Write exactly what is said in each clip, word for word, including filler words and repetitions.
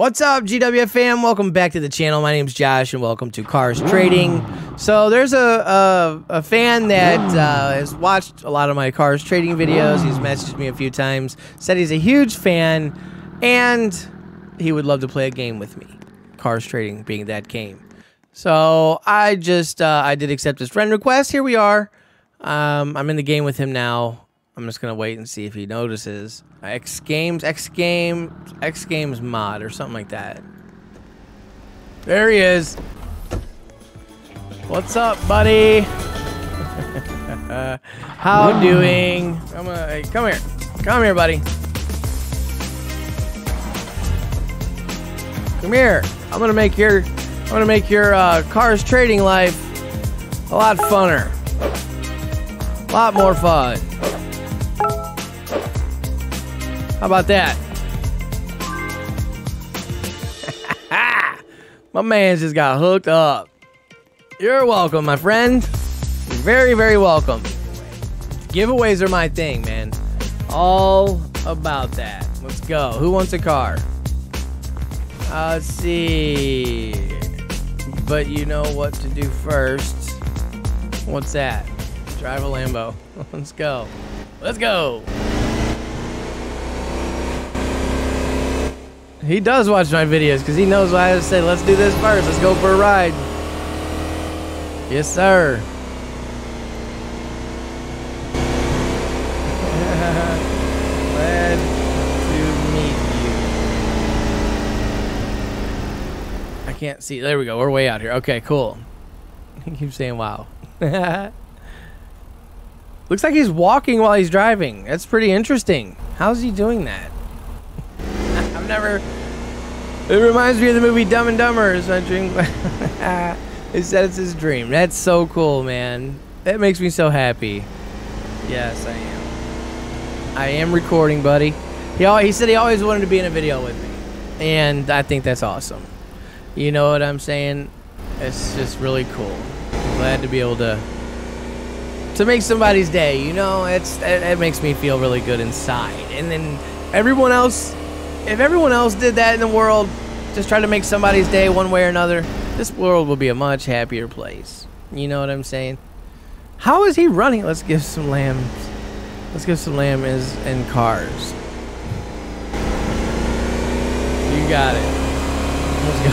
What's up, G W F fam? Welcome back to the channel. My name's Josh, and welcome to Cars Trading. So there's a, a, a fan that uh, has watched a lot of my Cars Trading videos. He's messaged me a few times, said he's a huge fan, and he would love to play a game with me, Cars Trading being that game. So I just, uh, I did accept his friend request. Here we are. Um, I'm in the game with him now. I'm just gonna wait and see if he notices. X Games, X Games, X Games mod or something like that. There he is. What's up, buddy? How wow. doing? Come on, hey, come here, come here, buddy. Come here. I'm gonna make your, I'm gonna make your uh, Cars Trading life a lot funner, a lot more fun. How about that? My man's just got hooked up. You're welcome, my friend. You're very, very welcome. Giveaways are my thing, man. All about that. Let's go. Who wants a car? Uh, let's see. But you know what to do first. What's that? Drive a Lambo. Let's go. Let's go. He does watch my videos because he knows why I say let's do this first. Let's go for a ride. Yes, sir. Glad to meet you. I can't see. There we go. We're way out here. Okay, cool. He keeps saying wow. Looks like he's walking while he's driving. That's pretty interesting. How's he doing that? I've never. It reminds me of the movie Dumb and Dumber. It's my dream. It said it's his dream. That's so cool, man. That makes me so happy. Yes, I am. I am recording, buddy. He always, he said he always wanted to be in a video with me, and I think that's awesome. You know what I'm saying? It's just really cool. I'm glad to be able to to make somebody's day. You know, it's it, it makes me feel really good inside, and then everyone else. If everyone else did that in the world, just try to make somebody's day one way or another, this world will be a much happier place. You know what I'm saying? How is he running? Let's give some lambs. Let's give some lambs and cars. You got it. Let's go.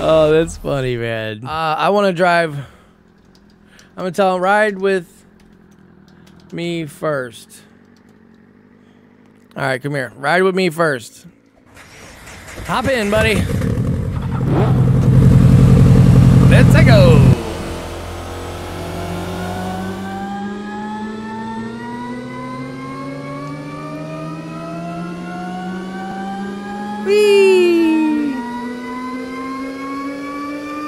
Oh, that's funny, man. Uh, I want to drive. I'm going to tell him, ride with me first. All right, come here. Ride with me first. Hop in, buddy. Let's go. Whee!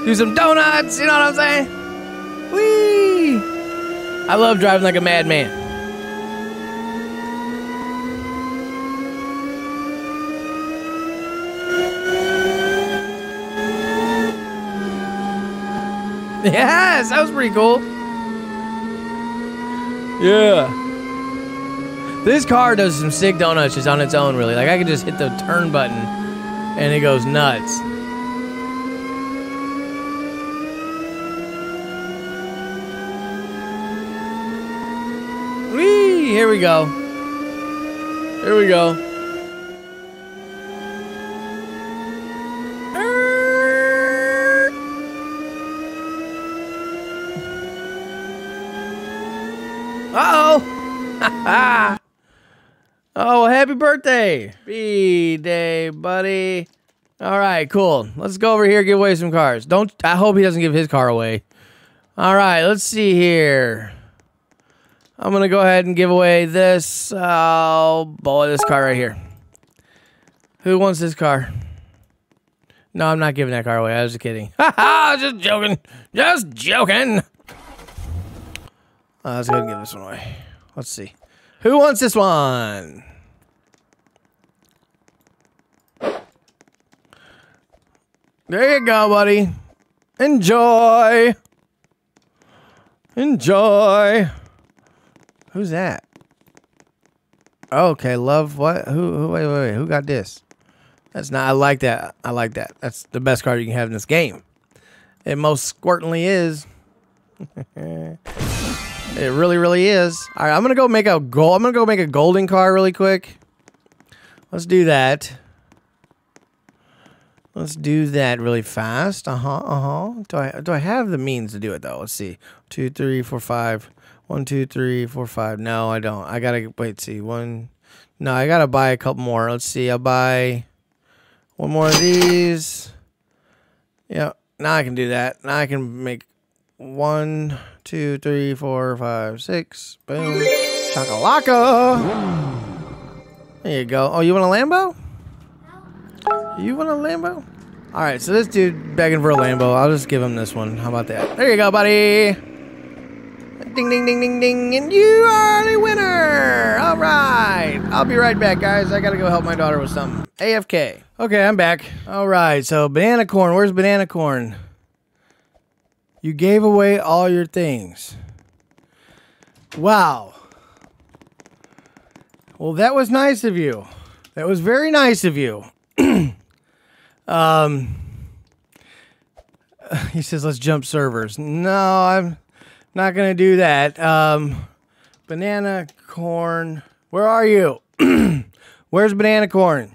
Do some donuts, you know what I'm saying? Whee! I love driving like a madman. Yes, that was pretty cool. Yeah. This car does some sick donuts just on its own, really. Like, I can just hit the turn button, and it goes nuts. Whee! Here we go. Here we go. Ah! Oh, happy birthday! B-Day, buddy. All right, cool. Let's go over here, give away some cars. Don't. I hope he doesn't give his car away. All right, let's see here. I'm gonna go ahead and give away this. Oh boy, this car right here. Who wants this car? No, I'm not giving that car away. I was just kidding. Ha ha! Just joking. Just joking. Uh, let's go ahead and give this one away. Let's see. Who wants this one? There you go, buddy. Enjoy. Enjoy. Who's that? Okay, love what? Who who wait, wait, wait. Who got this? That's not, I like that. I like that. That's the best card you can have in this game. It most squirtly is. It really, really is. All right, I'm gonna go make a gold. I'm gonna go make a golden car really quick. Let's do that. Let's do that really fast. Uh huh. Uh huh. Do I do I have the means to do it though? Let's see. Two, three, four, five. One, two, three, four, five. No, I don't. I gotta wait. See one. No, I gotta buy a couple more. Let's see. I'll buy one more of these. Yeah. Now I can do that. Now I can make. One, two, three, four, five, six. Boom. Chakalaka. There you go. Oh, you want a Lambo? You want a Lambo? All right, so this dude begging for a Lambo. I'll just give him this one. How about that? There you go, buddy. Ding, ding, ding, ding, ding. And you are the winner. All right. I'll be right back, guys. I got to go help my daughter with something. A F K. Okay, I'm back. All right, so Banana Corn. Where's Banana Corn? You gave away all your things. Wow. Well, that was nice of you. That was very nice of you. um, he says, let's jump servers. No, I'm not going to do that. Um, Banana Corn. Where are you? Where's Banana Corn?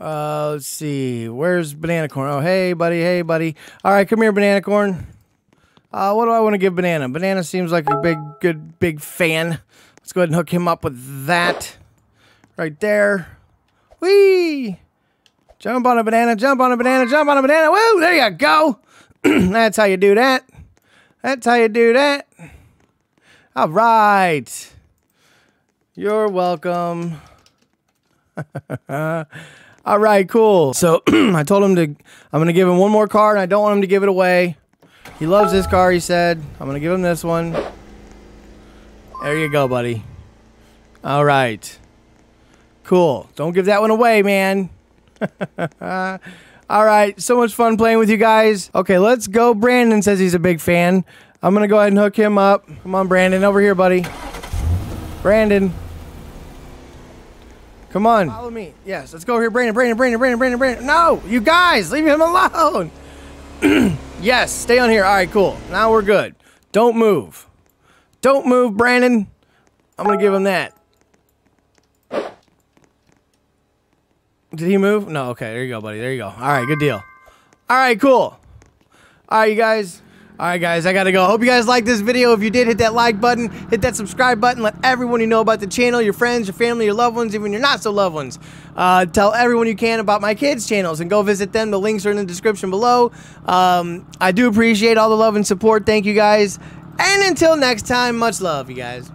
Uh, let's see. Where's Banana Corn? Oh, hey, buddy. Hey, buddy. All right, come here, Banana Corn. Uh, what do I want to give Banana? Banana seems like a big, good, big fan. Let's go ahead and hook him up with that. Right there. Whee! Jump on a banana, jump on a banana, jump on a banana. Woo! There you go. That's how you do that. That's how you do that. All right. You're welcome. All right, cool. So I told him to, I'm gonna give him one more card, and I don't want him to give it away. He loves this car, he said. I'm gonna give him this one. There you go, buddy. All right. Cool. Don't give that one away, man. All right, so much fun playing with you guys. Okay, let's go. Brandon says he's a big fan. I'm gonna go ahead and hook him up. Come on, Brandon, over here, buddy. Brandon. Come on. Follow me. Yes, let's go over here. Brandon, Brandon, Brandon, Brandon, Brandon, Brandon. No, you guys, leave him alone. Yes, stay on here. All right, cool. Now we're good. Don't move. Don't move, Brandon. I'm going to give him that. Did he move? No, okay. There you go, buddy. There you go. All right, good deal. All right, cool. All right, you guys. All right, guys, I got to go. Hope you guys liked this video. If you did, hit that like button, hit that subscribe button. Let everyone you know about the channel, your friends, your family, your loved ones, even your not-so-loved ones. Uh, tell everyone you can about my kids' channels and go visit them. The links are in the description below. Um, I do appreciate all the love and support. Thank you, guys. And until next time, much love, you guys.